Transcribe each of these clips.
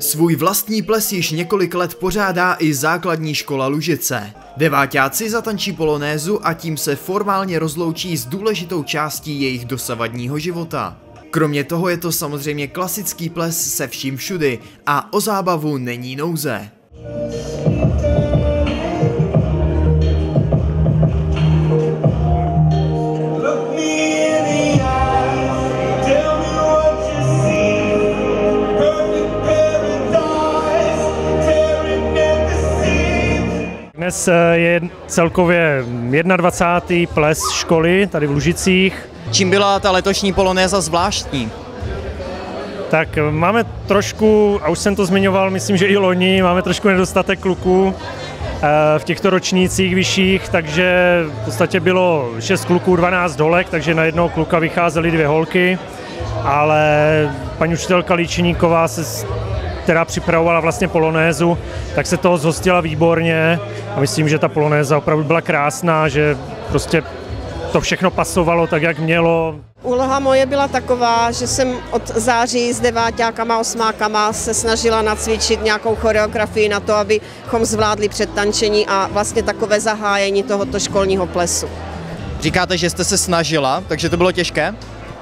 Svůj vlastní ples již několik let pořádá i základní škola Lužice. Deváťáci zatančí polonézu a tím se formálně rozloučí s důležitou částí jejich dosavadního života. Kromě toho je to samozřejmě klasický ples se vším všudy a o zábavu není nouze. Dnes je celkově 21. ples školy tady v Lužicích. Čím byla ta letošní polonéza zvláštní? Tak máme trošku, a už jsem to zmiňoval, myslím, že i loni, máme trošku nedostatek kluků v těchto ročnících vyšších, takže v podstatě bylo 6 kluků, 12 holek, takže na jednoho kluka vycházely 2 holky, ale paní učitelka Ličníková, která připravovala vlastně polonézu, tak se toho zhostila výborně a myslím, že ta polonéza opravdu byla krásná, že prostě to všechno pasovalo tak, jak mělo. Úloha moje byla taková, že jsem od září s deváťákama, osmákama se snažila nacvičit nějakou choreografii na to, abychom zvládli předtančení a vlastně takové zahájení tohoto školního plesu. Říkáte, že jste se snažila, takže to bylo těžké?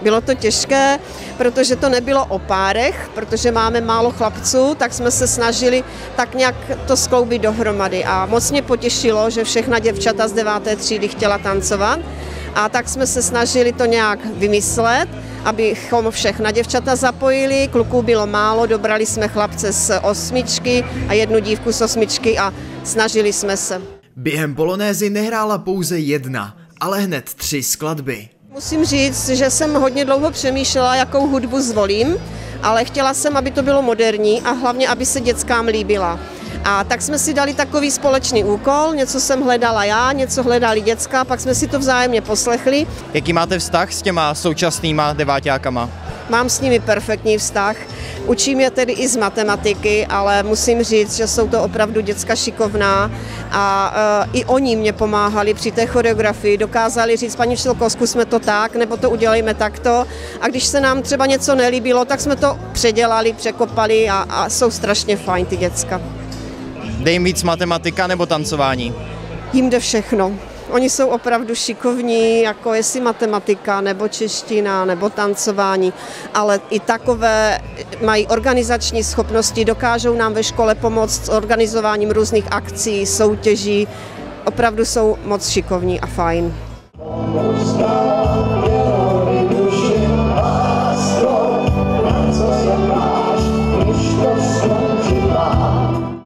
Bylo to těžké, protože to nebylo o párech, protože máme málo chlapců, tak jsme se snažili tak nějak to skloubit dohromady. A moc mě potěšilo, že všechna děvčata z 9. třídy chtěla tancovat. A tak jsme se snažili to nějak vymyslet, abychom všechna děvčata zapojili. Kluků bylo málo, dobrali jsme chlapce z 8 a jednu dívku z 8 a snažili jsme se. Během polonézy nehrála pouze jedna, ale hned 3 skladby. Musím říct, že jsem hodně dlouho přemýšlela, jakou hudbu zvolím, ale chtěla jsem, aby to bylo moderní a hlavně, aby se dětskám líbila. A tak jsme si dali takový společný úkol, něco jsem hledala já, něco hledali děcka, pak jsme si to vzájemně poslechli. Jaký máte vztah s těma současnýma deváťákama? Mám s nimi perfektní vztah, učím je tedy i z matematiky, ale musím říct, že jsou to opravdu děcka šikovná a i oni mě pomáhali při té choreografii, dokázali říct, paní učitelko, zkusme to tak, nebo to udělejme takto a když se nám třeba něco nelíbilo, tak jsme to předělali, překopali a jsou strašně fajn ty děcka. Jde jim víc matematika nebo tancování? Jim jde všechno. Oni jsou opravdu šikovní, jako jestli matematika, nebo čeština, nebo tancování, ale i takové mají organizační schopnosti, dokážou nám ve škole pomoct s organizováním různých akcí, soutěží. Opravdu jsou moc šikovní a fajn.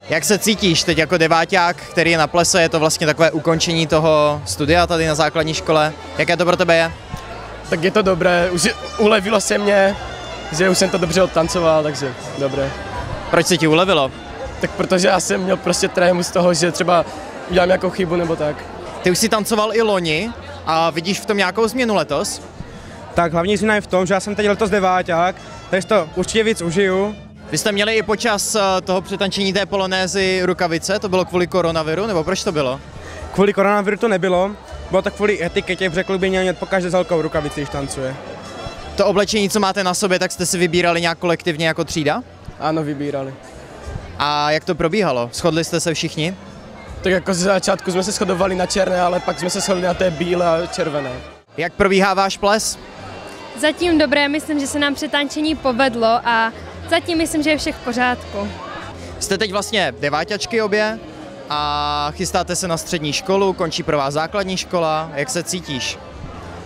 Jak se cítíš teď jako deváťák, který je na plese, je to vlastně takové ukončení toho studia tady na základní škole? Jaké to pro tebe je? Tak je to dobré, už ulevilo se mě, že už jsem to dobře odtancoval, takže dobré. Proč se ti ulevilo? Tak protože já jsem měl prostě trému z toho, že třeba udělám nějakou chybu nebo tak. Ty už jsi tancoval i loni a vidíš v tom nějakou změnu letos? Tak hlavní změna je v tom, že já jsem teď letos deváťák, takže to určitě víc užiju. Vy jste měli i počas toho přetančení té polonézy rukavice, to bylo kvůli koronaviru, nebo proč to bylo? Kvůli koronaviru to nebylo, bylo to kvůli etiketě, řekl by měl po každé s velkou rukavici, když tancuje. To oblečení, co máte na sobě, tak jste si vybírali nějak kolektivně jako třída? Ano, vybírali. A jak to probíhalo? Shodli jste se všichni? Tak jako ze začátku jsme se shodovali na černé, ale pak jsme se shodli na té bílé a červené. Jak probíhá váš ples? Zatím dobré, myslím, že se nám přetančení povedlo a zatím myslím, že je všech v pořádku. Jste teď vlastně deváťačky obě a chystáte se na střední školu, končí pro vás základní škola. Jak se cítíš?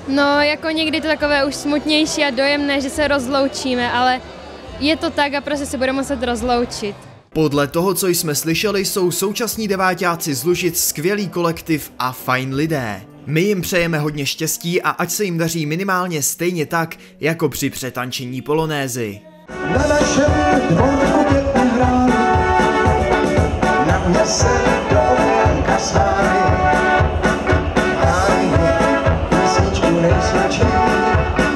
No, jako někdy to takové už smutnější a dojemné, že se rozloučíme, ale je to tak a prostě se budeme muset rozloučit. Podle toho, co jsme slyšeli, jsou současní deváťáci z Lužic skvělý kolektiv a fajn lidé. My jim přejeme hodně štěstí a ať se jim daří minimálně stejně tak, jako při přetančení polonézy. Na našem dvorku děti hrály, na mě se dovolenka svály, ale písničku nejsnačí.